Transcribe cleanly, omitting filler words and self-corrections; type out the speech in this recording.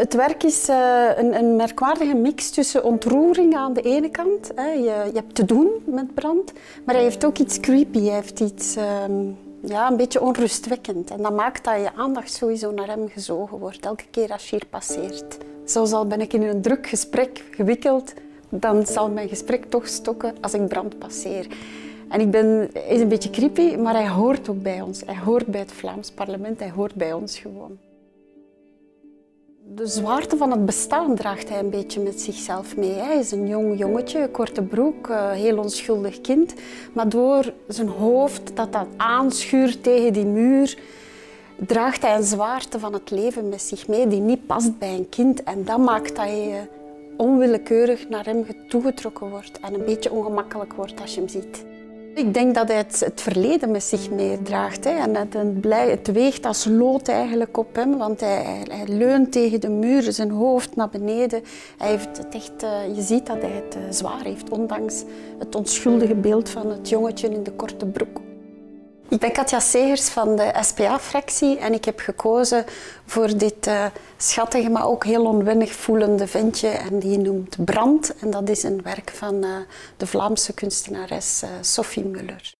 Het werk is een merkwaardige mix tussen ontroering aan de ene kant. Je hebt te doen met Brand, maar hij heeft ook iets creepy. Hij heeft iets een beetje onrustwekkend. En dat maakt dat je aandacht sowieso naar hem gezogen wordt, elke keer als je hier passeert. Zelfs al ben ik in een druk gesprek gewikkeld, dan zal mijn gesprek toch stokken als ik Brand passeer. En hij is een beetje creepy, maar hij hoort ook bij ons. Hij hoort bij het Vlaams Parlement, hij hoort bij ons gewoon. De zwaarte van het bestaan draagt hij een beetje met zichzelf mee. Hij is een jong jongetje, korte broek, heel onschuldig kind. Maar door zijn hoofd dat aanschuurt tegen die muur, draagt hij een zwaarte van het leven met zich mee die niet past bij een kind. En dat maakt dat je onwillekeurig naar hem toegetrokken wordt en een beetje ongemakkelijk wordt als je hem ziet. Ik denk dat hij het verleden met zich meedraagt. En het weegt als lood eigenlijk op hem, want hij leunt tegen de muur, zijn hoofd naar beneden. Hij heeft het echt, je ziet dat hij het zwaar heeft, ondanks het onschuldige beeld van het jongetje in de korte broek. Ik ben Katia Segers van de SPA-fractie en ik heb gekozen voor dit schattige, maar ook heel onwennig voelende ventje. En die noemt Brand en dat is een werk van de Vlaamse kunstenares Sophie Muller.